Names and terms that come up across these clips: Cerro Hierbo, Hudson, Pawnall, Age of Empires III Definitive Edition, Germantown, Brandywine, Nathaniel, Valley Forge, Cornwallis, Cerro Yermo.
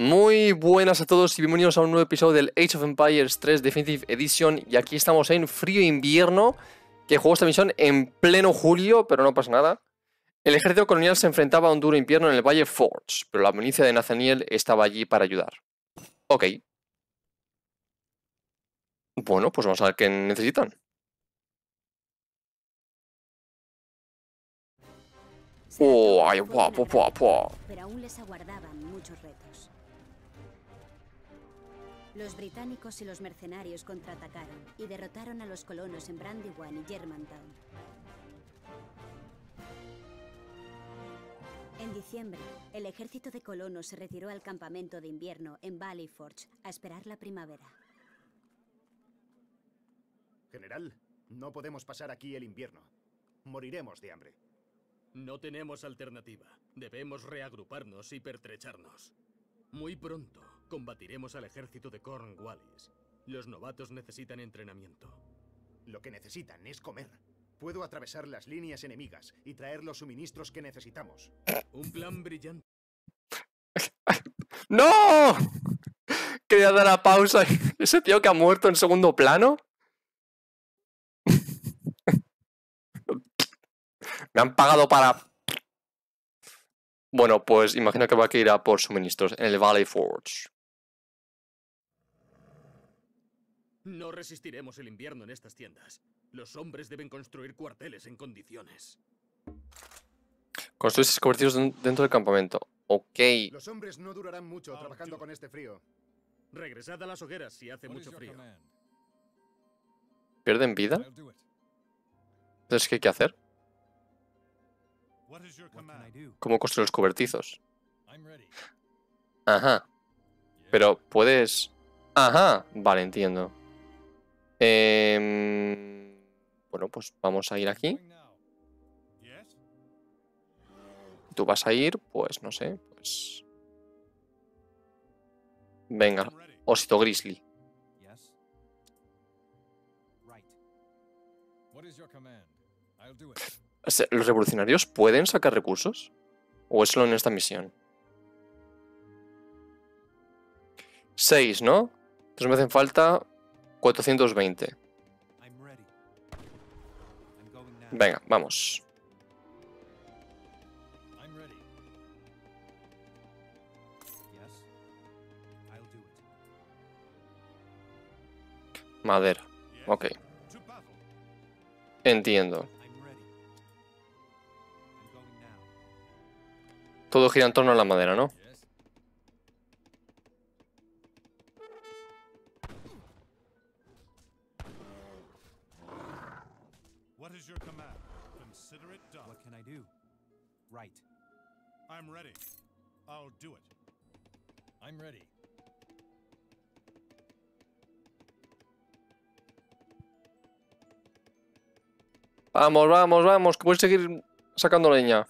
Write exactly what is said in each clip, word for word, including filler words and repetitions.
Muy buenas a todos y bienvenidos a un nuevo episodio del Age of Empires tres Definitive Edition. Y aquí estamos en frío invierno, que juego esta misión en pleno julio, pero no pasa nada. El ejército colonial se enfrentaba a un duro invierno en el Valley Forge, pero la milicia de Nathaniel estaba allí para ayudar. Ok. Bueno, pues vamos a ver qué necesitan. Oh, ay, guapo, guapo. Pero aún les aguardaban muchos retos. Los británicos y los mercenarios contraatacaron y derrotaron a los colonos en Brandywine y Germantown. En diciembre, el ejército de colonos se retiró al campamento de invierno en Valley Forge a esperar la primavera. General, no podemos pasar aquí el invierno. Moriremos de hambre. No tenemos alternativa. Debemos reagruparnos y pertrecharnos. Muy pronto combatiremos al ejército de Cornwallis. Los novatos necesitan entrenamiento. Lo que necesitan es comer. Puedo atravesar las líneas enemigas y traer los suministros que necesitamos. Un plan brillante. ¡No! Quería dar la pausa. ¿Ese tío que ha muerto en segundo plano? Me han pagado para... Bueno, pues imagino que va a ir a por suministros en el Valley Forge. No resistiremos el invierno en estas tiendas. Los hombres deben construir cuarteles en condiciones. Construir cuarteles dentro del campamento. Ok. Los hombres no durarán mucho trabajando con este frío. Regresad a las hogueras si hace mucho frío. ¿Pierden vida? Entonces, ¿qué hay que hacer? ¿Cómo construir los cobertizos? Ajá. Pero puedes... Ajá. Vale, entiendo. Eh... Bueno, pues vamos a ir aquí. Tú vas a ir, pues no sé, pues... Venga, osito grizzly. ¿Los revolucionarios pueden sacar recursos? ¿O es solo en esta misión? seis, ¿no? Entonces me hacen falta cuatrocientos veinte. Venga, vamos. Madera. Ok. Entiendo. Todo gira en torno a la madera, ¿no? Vamos, vamos, vamos, que voy a seguir sacando leña.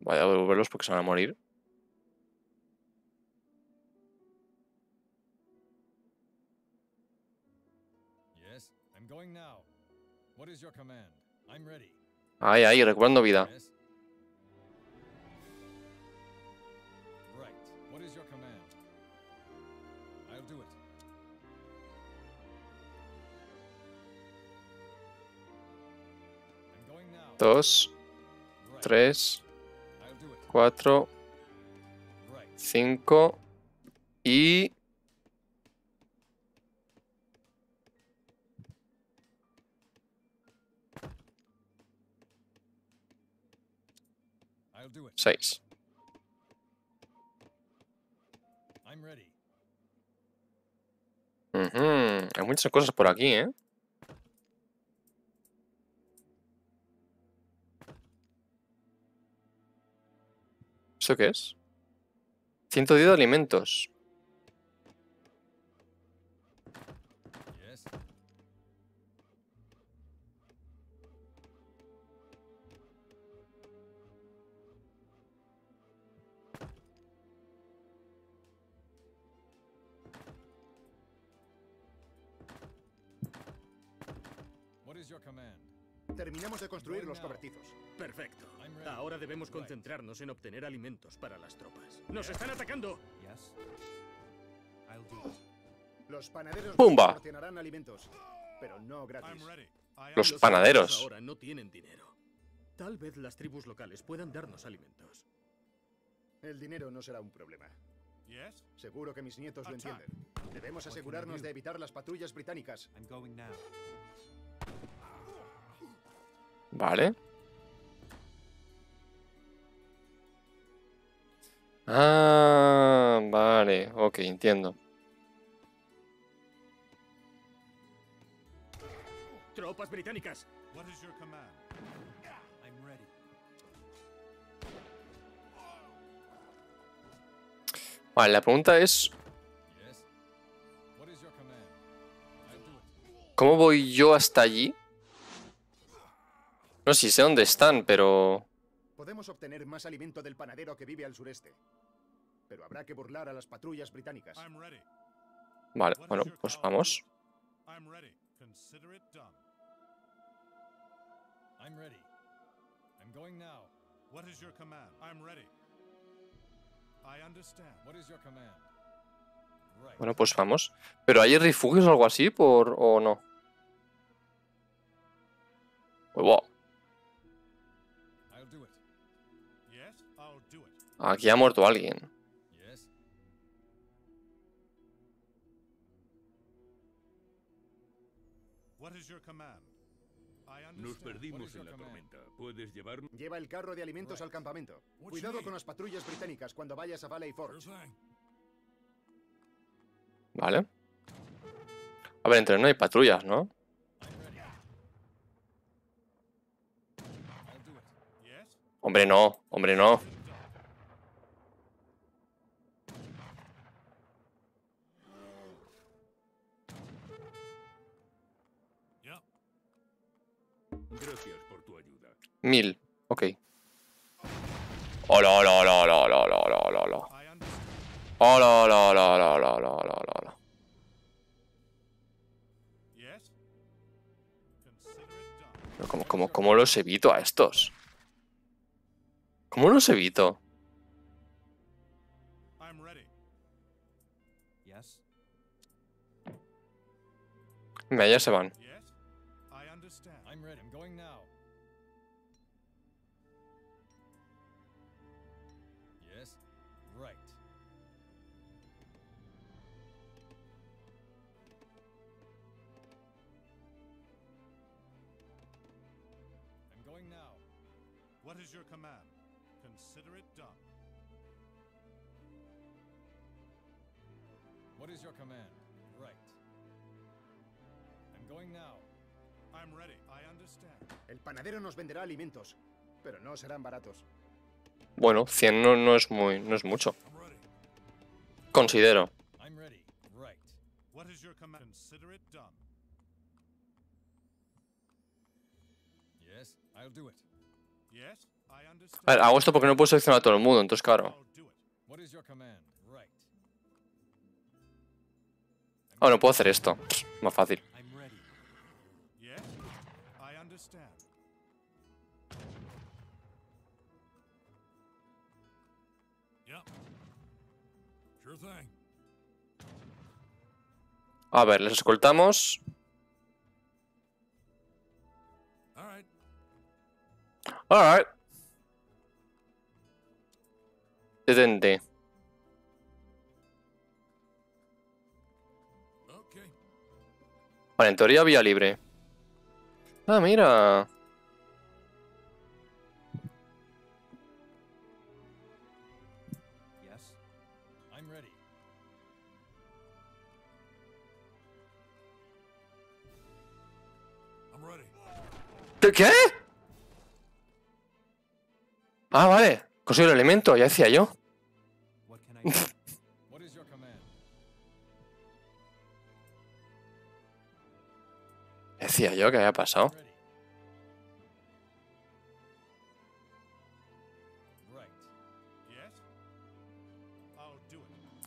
Voy a devolverlos porque se van a morir. Ahí, ahí, recuperando vida. Dos, tres... cuatro, cinco y... seis. Uh-huh. Hay muchas cosas por aquí, ¿eh? ¿Eso qué es? ciento diez de alimentos. Terminamos de construir los cobertizos. Perfecto. Ahora debemos concentrarnos en obtener alimentos para las tropas. ¡Nos están atacando! Los panaderos proporcionarán alimentos, pero no gratis. Los panaderos ahora no tienen dinero. Tal vez las tribus locales puedan darnos alimentos. El dinero no será un problema. Seguro que mis nietos lo entienden. Debemos asegurarnos de evitar las patrullas británicas. Vale. Ah, vale. Ok, entiendo. Tropas británicas. What is your command? I'm ready. Vale, la pregunta es... ¿Cómo voy yo hasta allí? No sé, sé dónde están, pero... Podemos obtener más alimento del panadero que vive al sureste. Pero habrá que burlar a las patrullas británicas. Vale, bueno, pues vamos. Bueno, pues vamos. ¿Pero hay refugios o algo así por o no? Wow. Aquí ha muerto alguien. Nos perdimos en la tormenta. ¿Puedes llevarnos? Lleva el carro de alimentos al campamento. Cuidado con las patrullas británicas cuando vayas a Valley Forge. Vale. A ver, entre no hay patrullas, ¿no? Hombre, no. Hombre, no. Gracias por tu ayuda. Mil, ok. Hola, hola, hola, hola, hola, hola, hola, hola, hola. Hola, hola, hola, hola, hola, hola, hola, hola. ¿Cómo, cómo, cómo los evito a estos? ¿Cómo los evito? Mira, ya se van. What is your command? Consider it done. What is your command? Right. I'm going now. I'm ready. I understand. El panadero nos venderá alimentos, pero no serán baratos. Bueno, cien no, no es muy, no es mucho. Considero. I'm ready. Right. What is your command? Consider it done. Yes, I'll do it. A ver, hago esto porque no puedo seleccionar a todo el mundo, entonces claro. Ah, oh, no puedo hacer esto. Más fácil. A ver, les escoltamos. Alright. Detente. Vale, en teoría vía libre. Ah, mira. ¿De qué? Ah, vale. Consigo el elemento, ya decía yo. Decía yo que había pasado.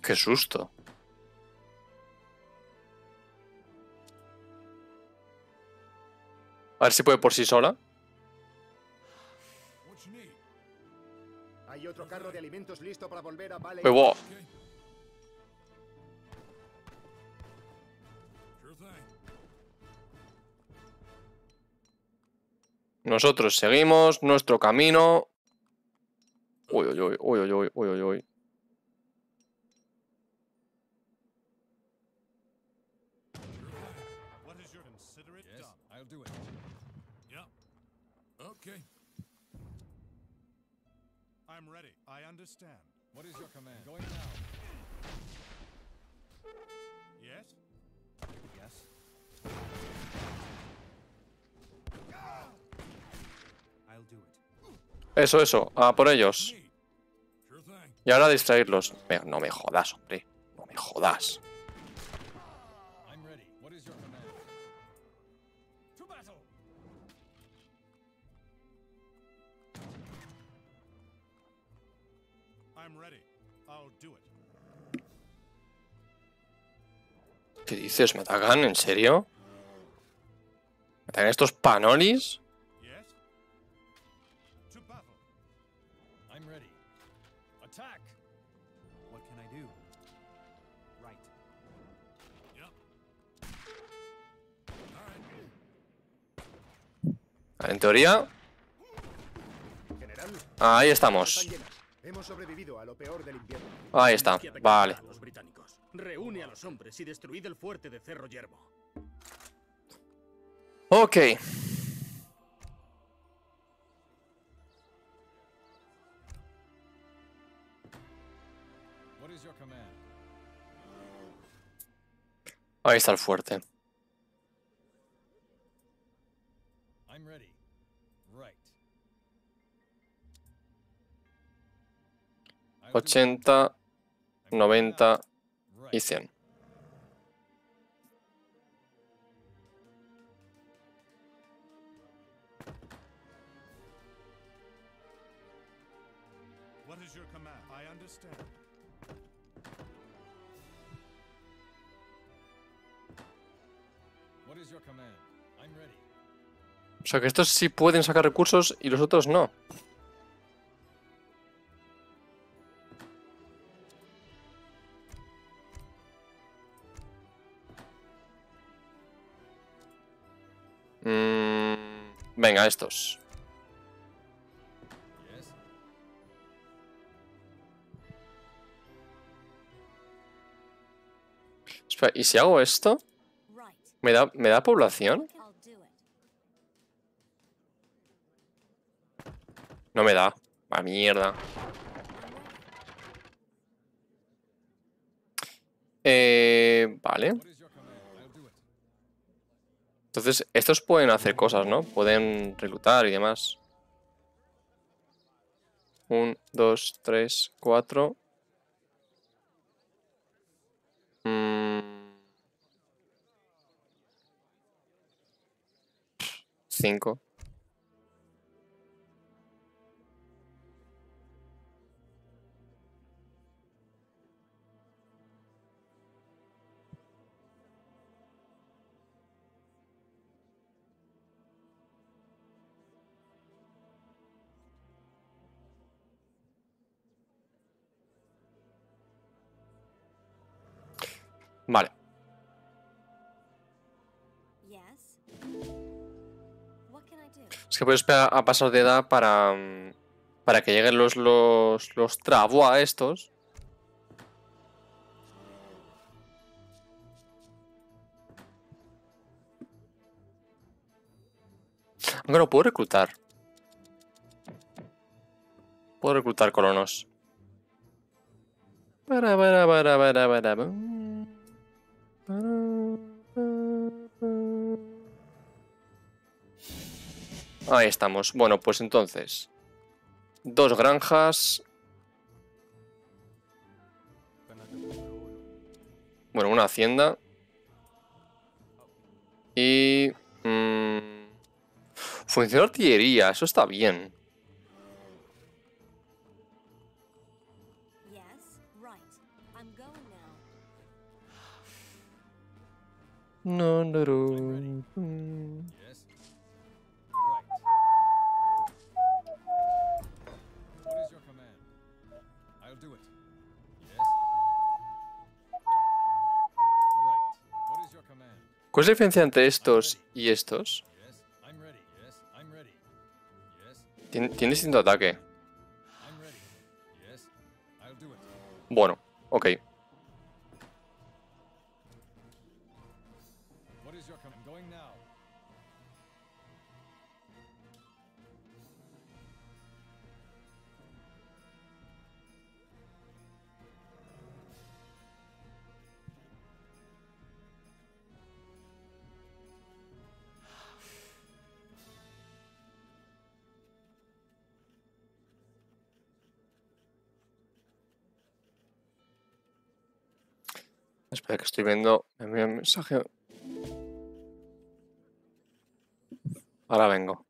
Qué susto. A ver si puede por sí sola. Hay otro carro de alimentos listo para volver a Valley. ¡Wow! Nosotros seguimos nuestro camino. Uy, uy, uy, uy, uy, uy, uy, uy. I'm ready. I understand. What is your command? Going now. Yes? Yes. I'll do it. Eso, eso. A por ellos. Y ahora distraerlos. No me jodas, hombre. No me jodas. I'm ready. What is your command? To battle. ¿Qué dices? ¿Me atacan? ¿En serio? ¿Me atacan estos panolis? En teoría... Ahí estamos. Hemos sobrevivido a lo peor del invierno. Ahí está, vale. Los británicos. Reúne a los hombres y destruid el fuerte de Cerro Hierbo. Ok. Ahí está el fuerte. I'm ready. ochenta, noventa y cien. O sea que estos sí pueden sacar recursos y los otros no. Venga, estos. Espera, ¿y si hago esto? ¿Me da, me da población? No me da. ¡Va mierda! Eh, vale. Entonces, estos pueden hacer cosas, ¿no? Pueden reclutar y demás. Un, dos, tres, cuatro. Mm. Cinco. Vale. Es que puedo esperar a pasar de edad para, para que lleguen los, los, los trabua estos. Aunque no puedo reclutar. Puedo reclutar colonos. Para, para, para, para, para. Ahí estamos. Bueno, pues entonces dos granjas. Bueno, una hacienda. Y... Mmm, funciona artillería, eso está bien. No, no, no. ¿Cuál es la diferencia entre estos y estos? Tien, tiene distinto ataque. Bueno, ok. Espera, que estoy viendo. Me envía un mensaje. Ahora vengo.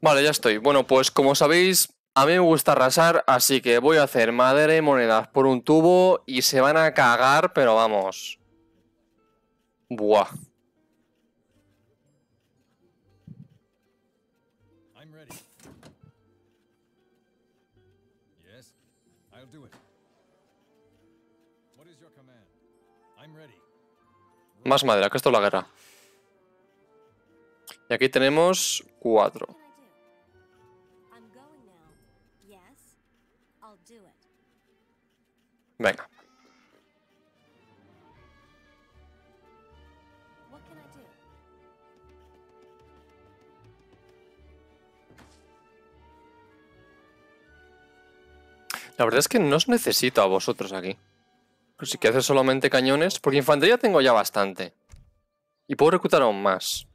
Vale, ya estoy. Bueno, pues como sabéis, a mí me gusta arrasar, así que voy a hacer madera y monedas por un tubo y se van a cagar, pero vamos. Buah. Más madera, que esto es la guerra. Y aquí tenemos cuatro. Venga. La verdad es que no os necesito a vosotros aquí. Pero si quiero hacer solamente cañones, porque infantería tengo ya bastante. Y puedo reclutar aún más.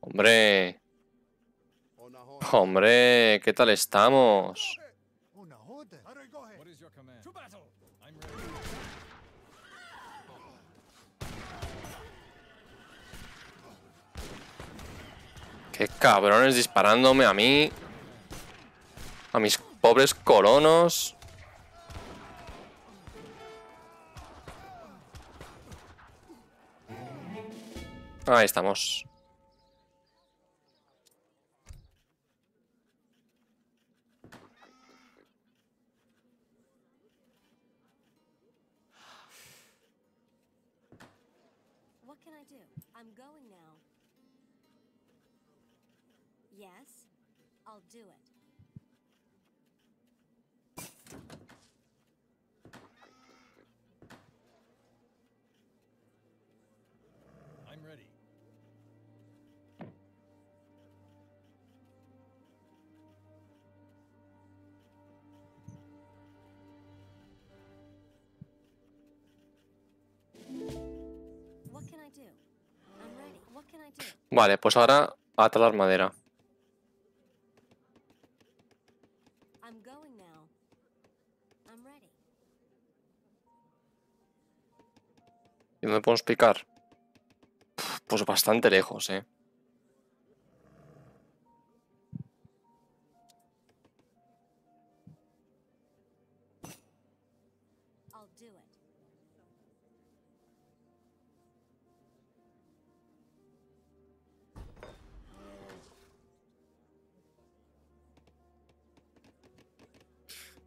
Hombre. Hombre, ¿qué tal estamos? Qué cabrones disparándome a mí. A mis pobres colonos. Ahí estamos. What can I do? I'm going now. Yes, I'll do it. Vale, pues ahora a talar madera. ¿Y dónde podemos picar? Pues bastante lejos, eh.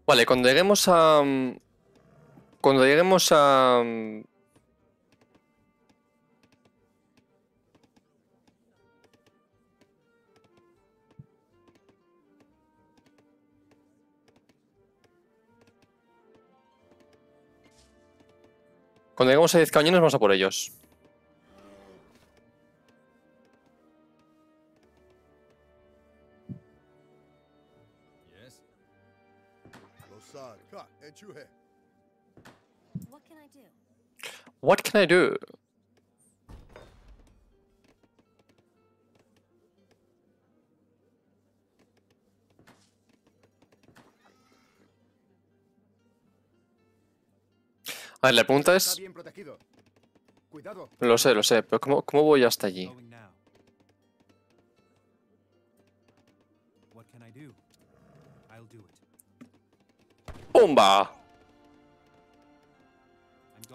Vale, cuando lleguemos a... Cuando lleguemos a... Cuando lleguemos a diez cañones vamos a por ellos. What can I do? A ver, la pregunta es... Lo sé, lo sé, pero ¿cómo, cómo voy hasta allí? ¡Pumba!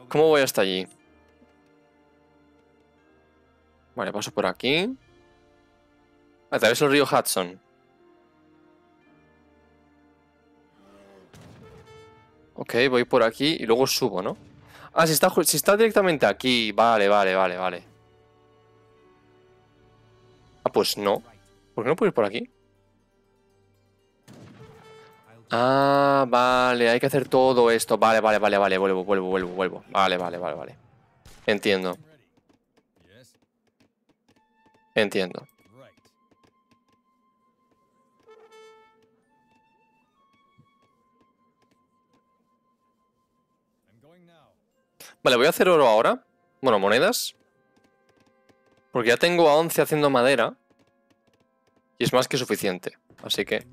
¿Cómo voy hasta allí? Vale, paso por aquí. A través del río Hudson. Ok, voy por aquí y luego subo, ¿no? Ah, si está, si está directamente aquí. Vale, vale, vale, vale. Ah, pues no. ¿Por qué no puedo ir por aquí? Ah, vale, hay que hacer todo esto. Vale, vale, vale, vale, vuelvo, vuelvo, vuelvo, vuelvo. Vale, vale, vale, vale. Entiendo. Entiendo. Vale, voy a hacer oro ahora. Bueno, monedas. Porque ya tengo a once haciendo madera. Y es más que suficiente. Así que...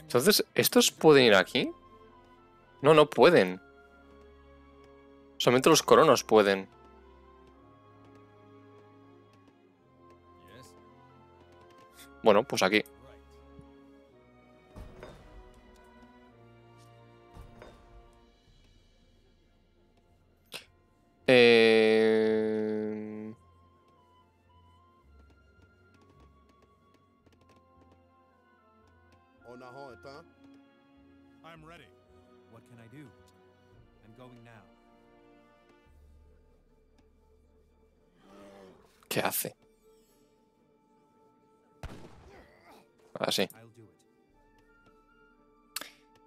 Entonces, ¿estos pueden ir aquí? No, no pueden. Solamente los coronos pueden. Bueno, pues aquí. Eh... ¿Qué hace? Así.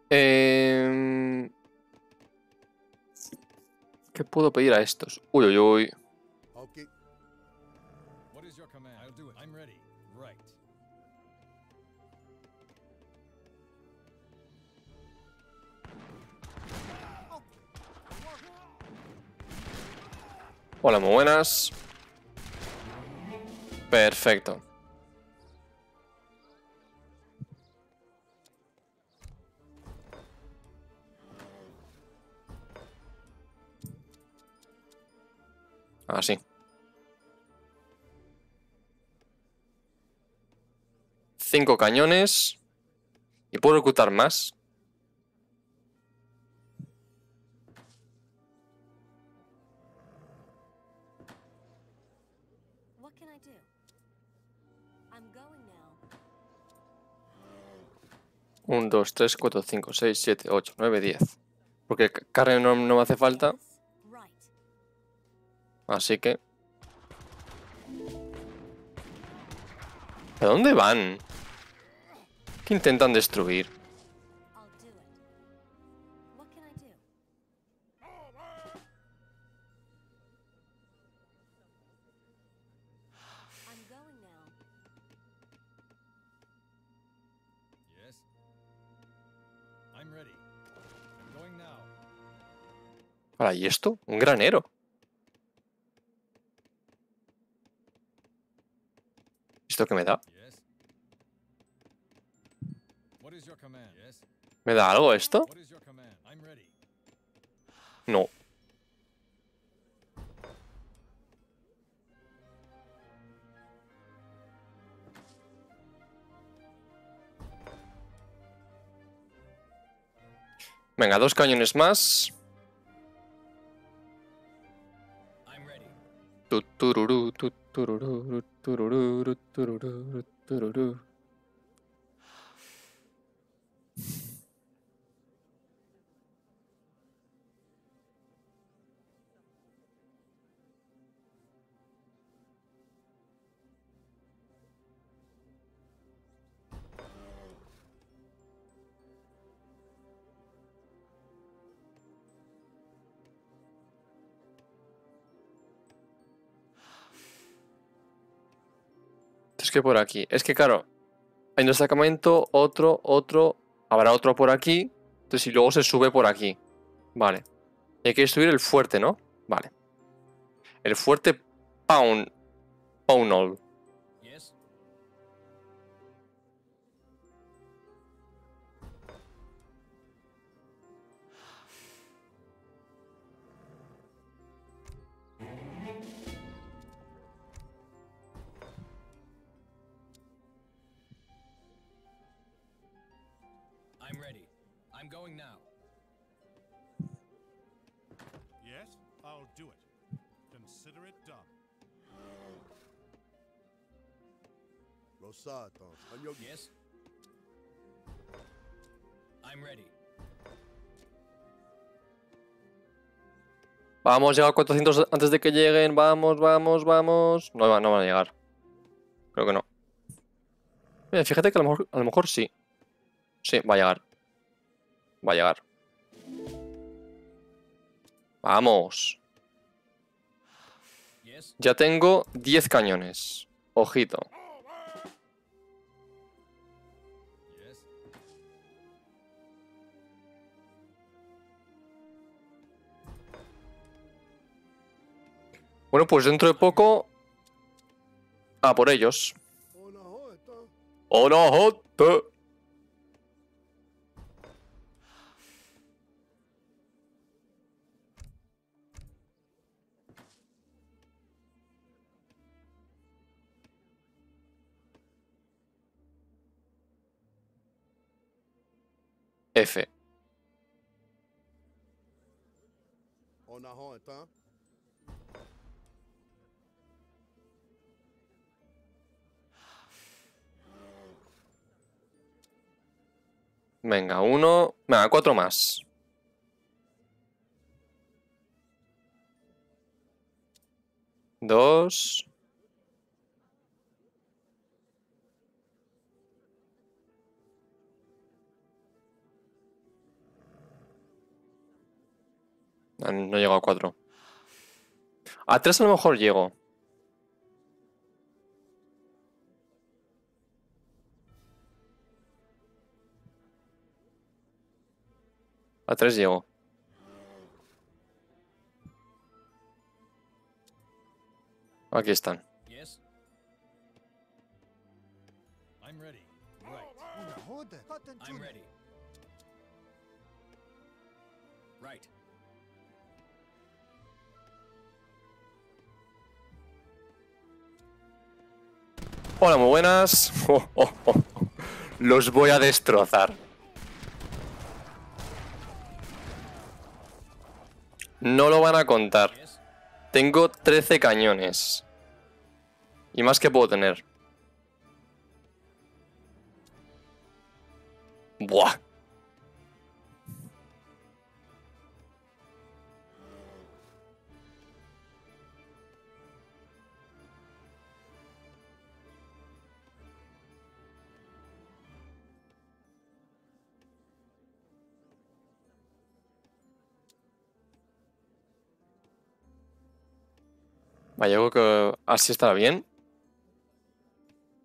Eh... ¿Qué puedo pedir a estos? Uy, uy, uy. Hola, muy buenas. Perfecto. Así. Cinco cañones. ¿Y puedo reclutar más? uno, dos, tres, cuatro, cinco, seis, siete, ocho, nueve, diez. Porque carne no, no me hace falta. Así que... ¿A dónde van? ¿Qué intentan destruir? Ahora, ¿y esto? Un granero. ¿Esto qué me da? ¿Me da algo esto? No. Venga, dos cañones más. Tururú, tururú, tururú, tururú, tururú. Que por aquí, es que claro, hay un destacamento, otro, otro, habrá otro por aquí, entonces y luego se sube por aquí, vale, y hay que destruir el fuerte, ¿no? Vale, el fuerte Pawn, Pawnall. I'm going now. Yes, I'll do it. Consider it done. Yes. I'm ready. Vamos, llega a cuatrocientos antes de que lleguen. Vamos, vamos, vamos. No, no van a llegar. Creo que no. Mira, fíjate que a lo mejor, a lo mejor sí. Sí, va a llegar. Va a llegar. Vamos. Ya tengo diez cañones. Ojito. Bueno, pues dentro de poco... Ah, por ellos. ¡Hola, Jota! F. Hola, Jota. Venga, uno... Venga, cuatro más. Dos... No, no llego a cuatro. A tres a lo mejor llego. A tres llego. Aquí están. Hola, muy buenas. Oh, oh, oh. Los voy a destrozar. No lo van a contar. Tengo trece cañones. Y más que puedo tener. Buah. Vale, yo creo que así estará bien.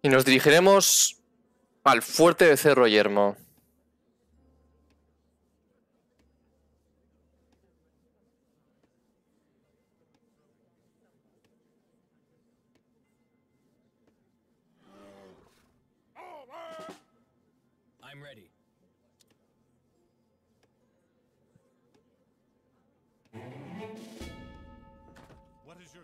Y nos dirigiremos al fuerte de Cerro Yermo. What is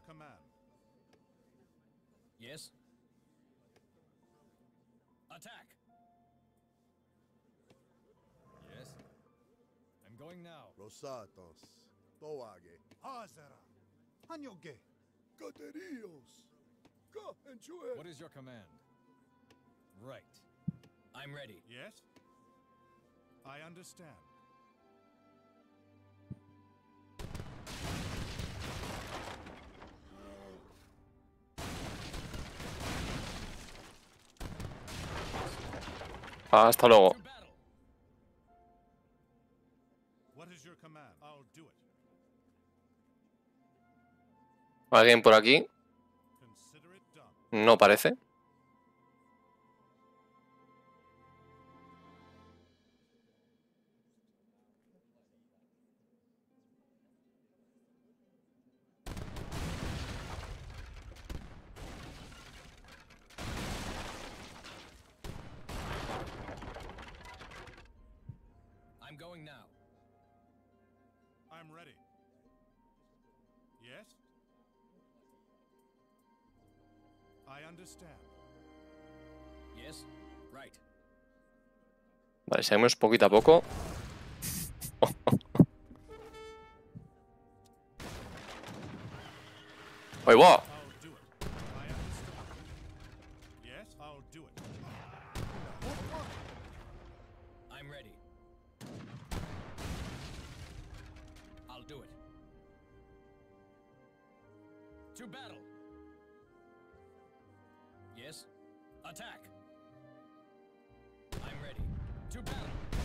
your command? Right. I'm ready. Yes? I understand. Hasta luego. ¿Alguien por aquí? No parece. I'm going now. I'm ready. Yes? I understand. Yes, right. Vale, seguimos poquito a poco. Wait, what?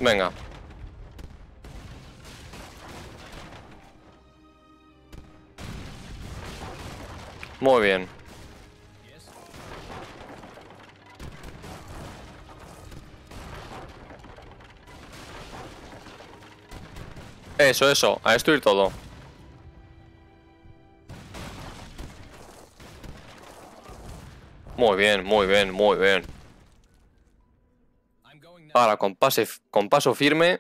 Venga. Muy bien. Eso, eso. A destruir todo. Muy bien, muy bien, muy bien. Ahora, con, pase, con paso firme.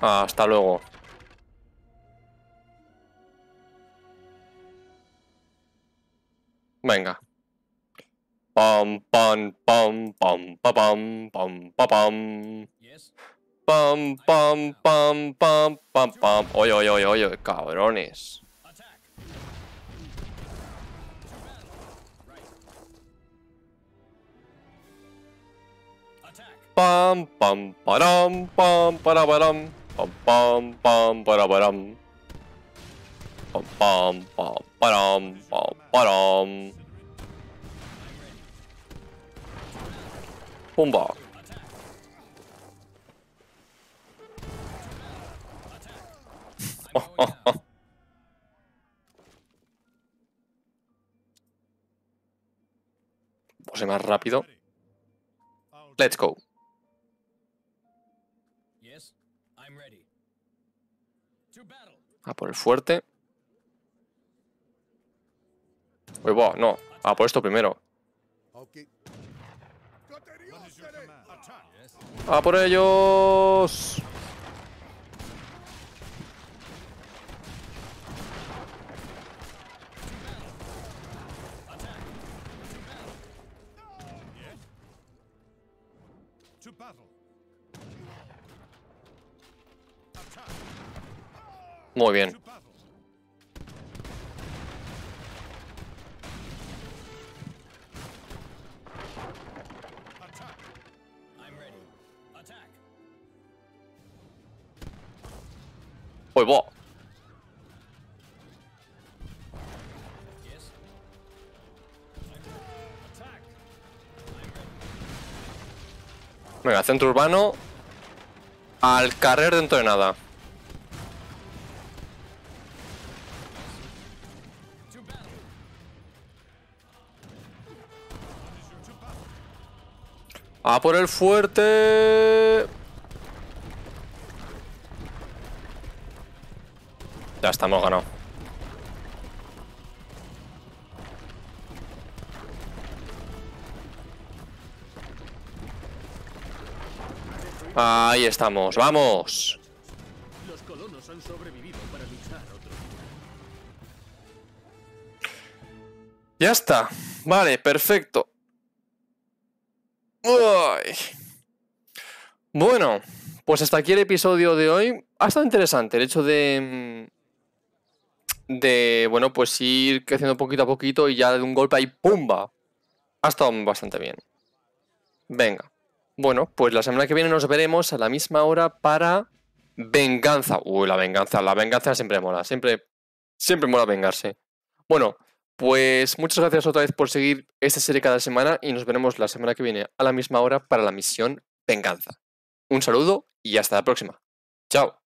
Ah, hasta luego. Venga. Pam pam pam pam pam pam pam. Pam pam pam pam pam pam. Oye, oye, oye, oye, cabrones. Pam pam param pam parabaram. Pam pam pam parabaram. Pam pam pam param pam param. Pumba. Puse más rápido. Let's go. A por el fuerte. Uy, wow, no. A por esto primero. ¡A por ellos! Muy bien. Uy, bo. Venga, centro urbano. Al carrer dentro de nada. A por el fuerte. Ya estamos ganado. Ahí estamos, vamos. Los colonos han sobrevivido para luchar otro. Ya está. Vale, perfecto. Uy. Bueno, pues hasta aquí el episodio de hoy. Ha estado interesante el hecho de... De, bueno, pues ir creciendo poquito a poquito y ya de un golpe ahí, ¡pumba! Ha estado bastante bien. Venga. Bueno, pues la semana que viene nos veremos a la misma hora para venganza. Uy, la venganza. La venganza siempre mola. Siempre, siempre mola vengarse. Bueno, pues muchas gracias otra vez por seguir esta serie cada semana y nos veremos la semana que viene a la misma hora para la misión venganza. Un saludo y hasta la próxima. ¡Chao!